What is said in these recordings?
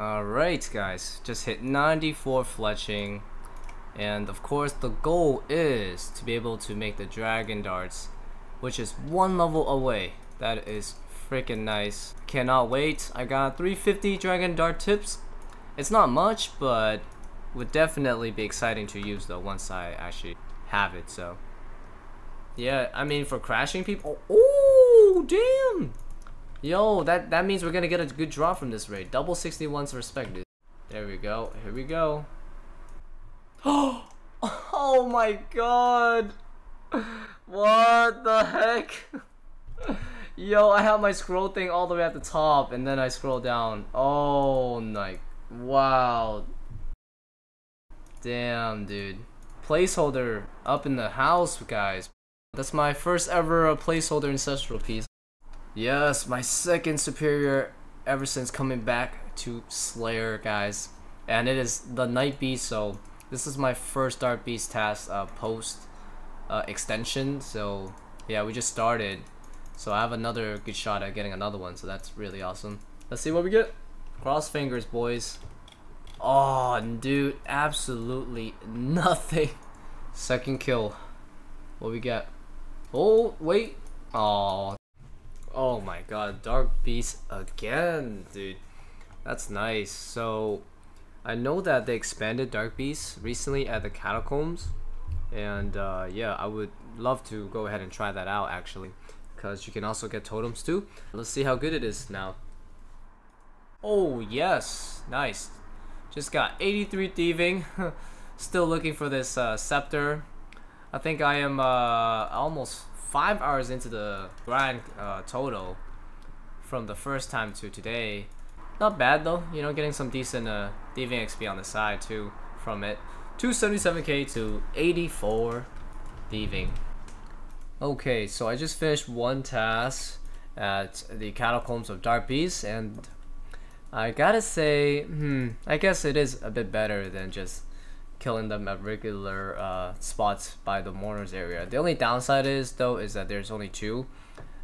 Alright guys, just hit 94 fletching, and of course the goal is to be able to make the dragon darts, which is one level away. That is freaking nice. Cannot wait. I got 350 dragon dart tips. It's not much, but would definitely be exciting to use though once I actually have it. So yeah, I mean, for crashing people, oh damn. Yo, that means we're gonna get a good draw from this raid. Double 61's respected. There we go. Here we go. Oh my god! What the heck? Yo, I have my scroll thing all the way at the top, and then I scroll down. Oh my... Wow. Damn, dude. Placeholder up in the house, guys. That's my first ever placeholder ancestral piece. Yes, my second superior ever since coming back to Slayer, guys, and it is the Night Beast. So this is my first Dark Beast task post extension. So yeah, we just started, so I have another good shot at getting another one, so that's really awesome. Let's see what we get. Cross fingers, boys. Oh dude, absolutely nothing. Second kill. What we get? Oh wait. Oh. Oh my god, Dark Beast again, dude. That's nice. So, I know that they expanded Dark Beast recently at the Catacombs. And yeah, I would love to go ahead and try that out actually, because you can also get totems too. Let's see how good it is now. Oh yes, nice. Just got 83 thieving. Still looking for this scepter. I think I am almost 5 hours into the grind total from the first time to today. Not bad though, you know, getting some decent thieving XP on the side too from it. 277k to 84 thieving. Okay, so I just finished one task at the Catacombs of Dark Beast, and I gotta say, I guess it is a bit better than just killing them at regular spots by the mourners area. The only downside is though is that there's only two,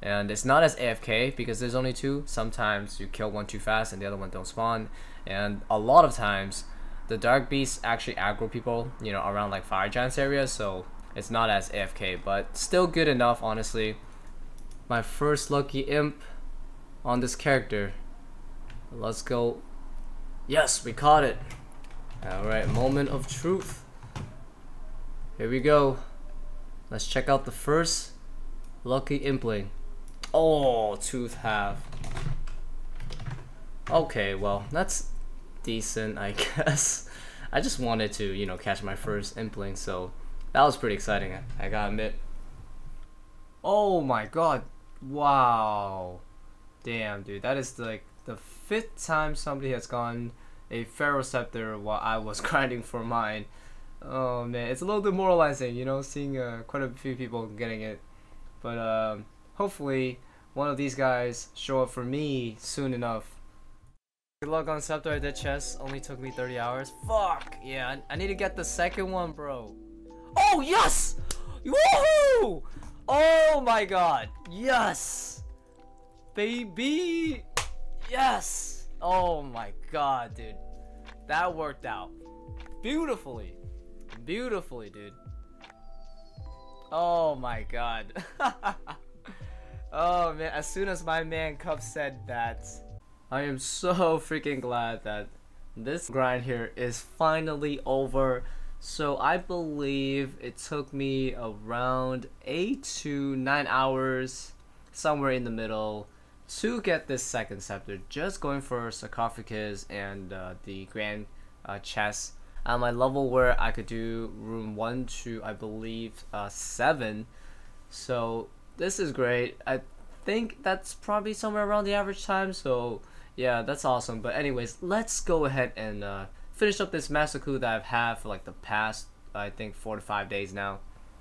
and it's not as AFK because there's only two. Sometimes you kill one too fast and the other one don't spawn, and a lot of times the Dark Beasts actually aggro people, you know, around like Fire Giants area, so it's not as AFK, but still good enough honestly. My first lucky imp on this character. Let's go. Yes, we caught it. Alright, moment of truth. Here we go. Let's check out the first lucky impling. Oh, tooth half. Okay, well, that's decent, I guess. I just wanted to, you know, catch my first impling, so that was pretty exciting, I gotta admit. Oh my god. Wow. Damn, dude. That is like the fifth time somebody has gone a Pharaoh Scepter while I was grinding for mine. Oh man, it's a little demoralizing, you know, seeing quite a few people getting it. But hopefully one of these guys show up for me soon enough. Good luck on Scepter at the chest, only took me 30 hours. Fuck! Yeah, I need to get the second one, bro. Oh yes! Woohoo! Oh my god! Yes! Baby! Yes! Oh my god, dude, that worked out beautifully, beautifully, dude. Oh my god. Oh man, as soon as my man Cup said that, I am so freaking glad that this grind here is finally over. So I believe it took me around 8 to 9 hours, somewhere in the middle, to get this second scepter, just going for sarcophagus and the grand chest at my level, where I could do room 1 to I believe 7. So this is great. I think that's probably somewhere around the average time, so yeah, that's awesome. But anyways, let's go ahead and finish up this master clue that I've had for like the past I think 4 to 5 days now.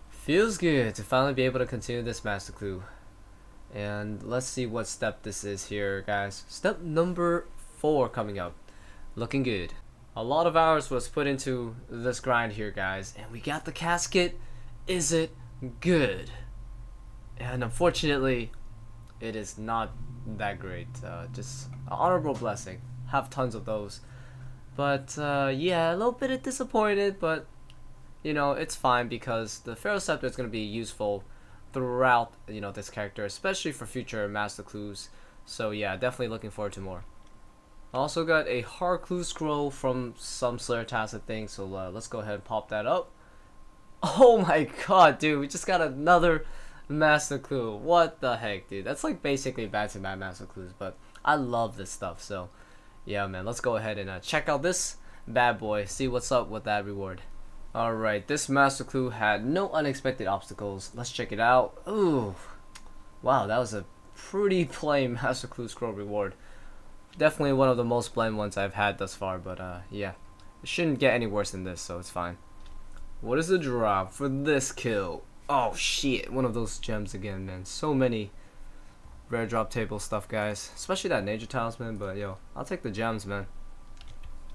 Feels good to finally be able to continue this master clue. And let's see what step this is here, guys. Step number 4 coming up. Looking good. A lot of hours was put into this grind here, guys, and we got the casket. Is it good? And unfortunately, it is not that great. Just an honorable blessing. have tons of those. But yeah, a little bit disappointed, but you know, it's fine because the Pharaoh Scepter is going to be useful throughout, you know, this character, especially for future master clues. So yeah, definitely looking forward to more. I also got a hard clue scroll from some Slayer Tastic thing, so let's go ahead and pop that up. Oh my god, dude, we just got another master clue. What the heck, dude? That's like basically back-to-back master clues, but I love this stuff. So yeah, man, let's go ahead and check out this bad boy, see what's up with that reward. Alright, this master clue had no unexpected obstacles. Let's check it out. Ooh, wow, that was a pretty plain master clue scroll reward. Definitely one of the most plain ones I've had thus far, but yeah, it shouldn't get any worse than this, so it's fine. What is the drop for this kill? Oh shit, one of those gems again, man. So many rare drop table stuff, guys, especially that nature talisman, but yo, I'll take the gems, man.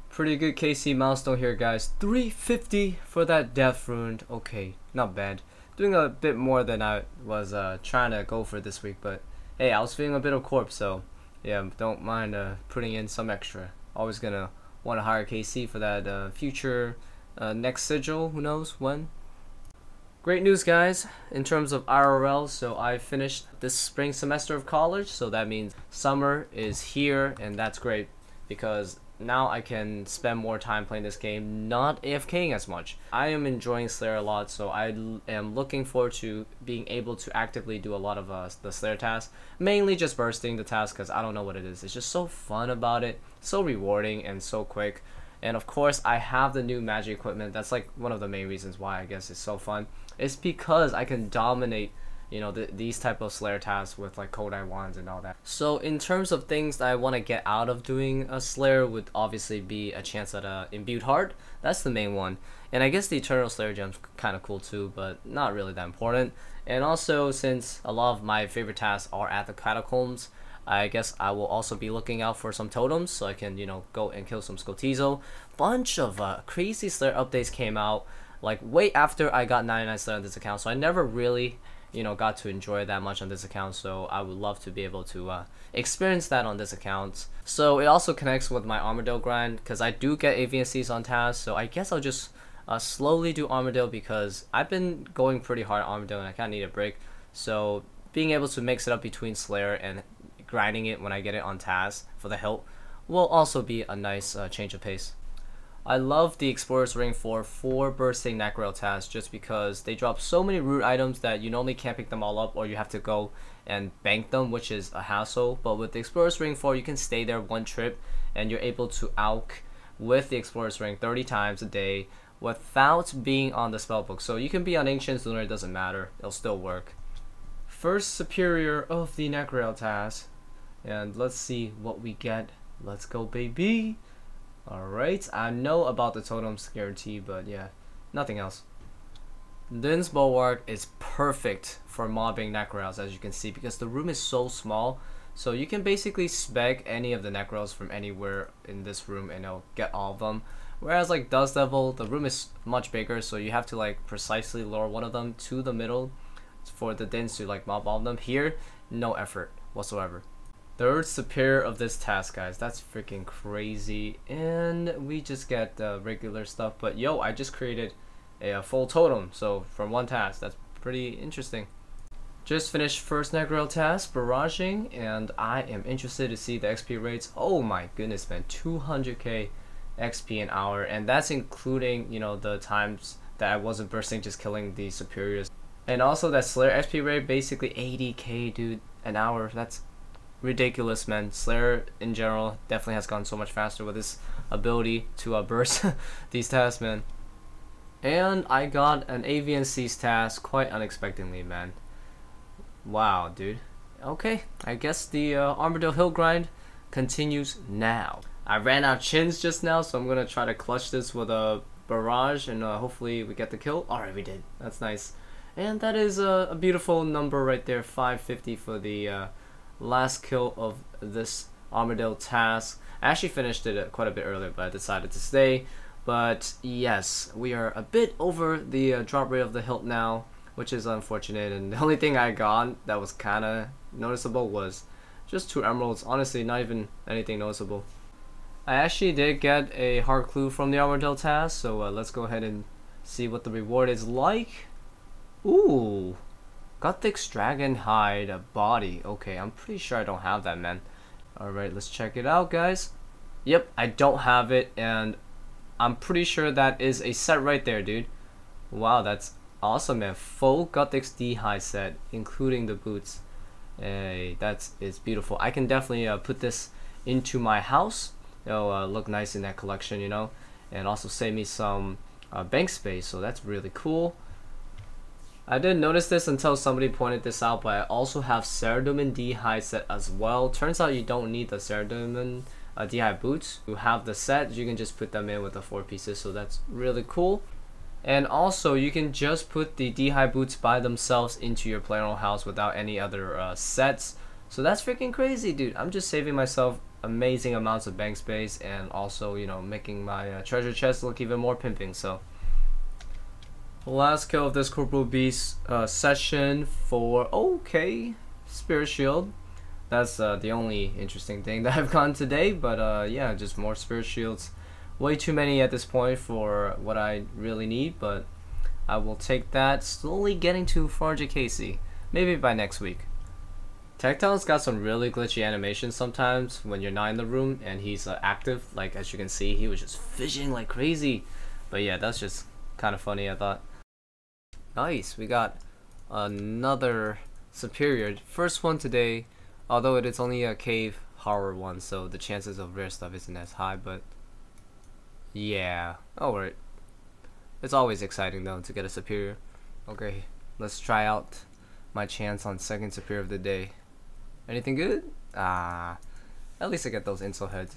Pretty good KC milestone here, guys. 350 for that death rune. Okay, not bad. Doing a bit more than I was trying to go for this week, but hey, I was feeling a bit of corpse, so yeah, don't mind putting in some extra. Always gonna want to hire KC for that future next sigil, who knows when. Great news, guys, in terms of IRL. So I finished this spring semester of college, so that means summer is here, and that's great because now I can spend more time playing this game, not AFKing as much. I am enjoying Slayer a lot, so I am looking forward to being able to actively do a lot of the Slayer tasks, mainly just bursting the task because I don't know what it is. It's just so fun about it, so rewarding and so quick. And of course, I have the new magic equipment. That's like one of the main reasons why I guess it's so fun. It's because I can dominate, you know, these type of Slayer tasks with like Kodai wands and all that. So in terms of things that I want to get out of doing a Slayer would obviously be a chance at a imbued heart. That's the main one. And I guess the Eternal Slayer gem's kind of cool too, but not really that important. And also, since a lot of my favorite tasks are at the catacombs, I guess I will also be looking out for some totems so I can, you know, go and kill some Skotizo. Bunch of crazy Slayer updates came out like way after I got 99 Slayer on this account, so I never really, you know, got to enjoy that much on this account, so I would love to be able to experience that on this account. So it also connects with my Armadale grind because I do get AVNCs on task, so I guess I'll just slowly do Armadale because I've been going pretty hard on Armadale and I kind of need a break. So being able to mix it up between Slayer and grinding it when I get it on task for the help will also be a nice change of pace. I love the Explorer's Ring 4 for bursting Necrorel tasks just because they drop so many root items that you normally can't pick them all up, or you have to go and bank them, which is a hassle. But with the Explorer's Ring 4, you can stay there one trip and you're able to alk with the Explorer's Ring 30 times a day without being on the spellbook. So you can be on Ancient Lunar, it doesn't matter, it'll still work. First superior of the Necrorel task. And let's see what we get. Let's go, baby. Alright, I know about the totems guarantee, but yeah, nothing else. Dins' Bulwark is perfect for mobbing Necrorels, as you can see, because the room is so small. So you can basically spec any of the Necrorels from anywhere in this room and it'll get all of them. Whereas like Dust Devil, the room is much bigger, so you have to like precisely lure one of them to the middle for the Dins to like mob all of them. Here, no effort whatsoever. Third superior of this task, guys. That's freaking crazy. And we just get the regular stuff, but yo, I just created a full totem, so from one task. That's pretty interesting. Just finished first Necrorel task, barraging, and I am interested to see the XP rates. Oh my goodness, man, 200k XP an hour, and that's including, you know, the times that I wasn't bursting, just killing the superiors. And also that Slayer XP rate, basically 80k, dude, an hour. That's ridiculous, man. Slayer in general definitely has gone so much faster with his ability to burst these tasks, man. And I got an AVNC's task quite unexpectedly, man. Wow, dude. Okay, I guess the Armadale Hill grind continues now. I ran out chins just now, so I'm gonna try to clutch this with a barrage and hopefully we get the kill. Alright, we did. That's nice. And that is a beautiful number right there, 550 for the last kill of this Armadale task. I actually finished it quite a bit earlier, but I decided to stay. But yes, we are a bit over the drop rate of the hilt now, which is unfortunate. And the only thing I got that was kind of noticeable was just 2 emeralds. Honestly, not even anything noticeable. I actually did get a hard clue from the Armadale task, so let's go ahead and see what the reward is like. Ooh, Guthix Dragonhide Body. Okay, I'm pretty sure I don't have that, man. Alright, let's check it out, guys. Yep, I don't have it, and I'm pretty sure that is a set right there, dude. Wow, that's awesome, man. Full Guthix Dragonhide set, including the boots. Hey, it's beautiful. I can definitely put this into my house. It'll look nice in that collection, you know, and also save me some bank space, so that's really cool. I didn't notice this until somebody pointed this out, but I also have Saradomin d'hide set as well. Turns out you don't need the Saradomin d'hide boots. You have the set, you can just put them in with the 4 pieces, so that's really cool. And also you can just put the d'hide boots by themselves into your playroom house without any other sets. So that's freaking crazy, dude. I'm just saving myself amazing amounts of bank space, and also, you know, making my treasure chest look even more pimping. So last kill of this Corporal Beast session for, okay, Spirit Shield. That's the only interesting thing that I've gotten today, but yeah, just more Spirit Shields. Way too many at this point for what I really need, but I will take that. Slowly getting to 400 KC, maybe by next week. Tecton's got some really glitchy animations sometimes when you're not in the room and he's active. Like, as you can see, he was just fishing like crazy. But yeah, that's just kind of funny, I thought. Nice, we got another superior. First one today, although it is only a cave horror one, so the chances of rare stuff isn't as high, but yeah, alright. It's always exciting though to get a superior. Okay, let's try out my chance on second superior of the day. Anything good? Ah, at least I get those insult heads.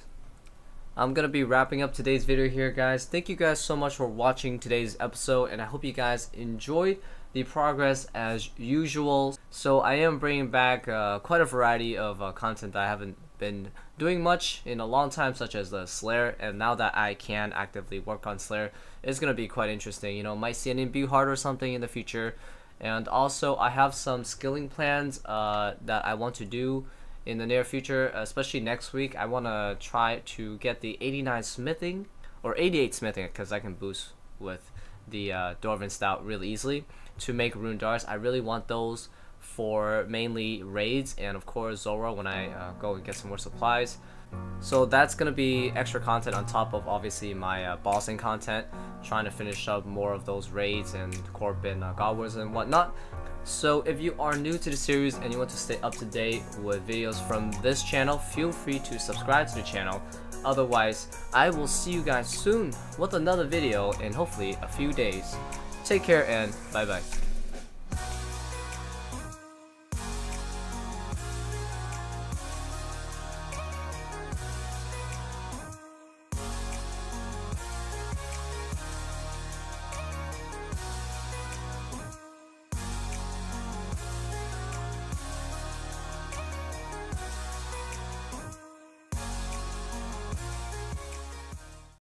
I'm gonna be wrapping up today's video here, guys. Thank you guys so much for watching today's episode, and I hope you guys enjoyed the progress as usual. So I am bringing back quite a variety of content that I haven't been doing much in a long time, such as the Slayer, and now that I can actively work on Slayer, it's gonna be quite interesting. You know, might see an imbu heart or something in the future, and also I have some skilling plans that I want to do in the near future, especially next week. I want to try to get the 89 smithing or 88 smithing, because I can boost with the Dorvin stout really easily to make rune darts. I really want those for mainly raids, and of course Zora when I go and get some more supplies. So that's gonna be extra content on top of obviously my bossing content, trying to finish up more of those raids and Corp and God Wars and whatnot. So if you are new to the series and you want to stay up to date with videos from this channel, feel free to subscribe to the channel. Otherwise, I will see you guys soon with another video in hopefully a few days. Take care and bye bye.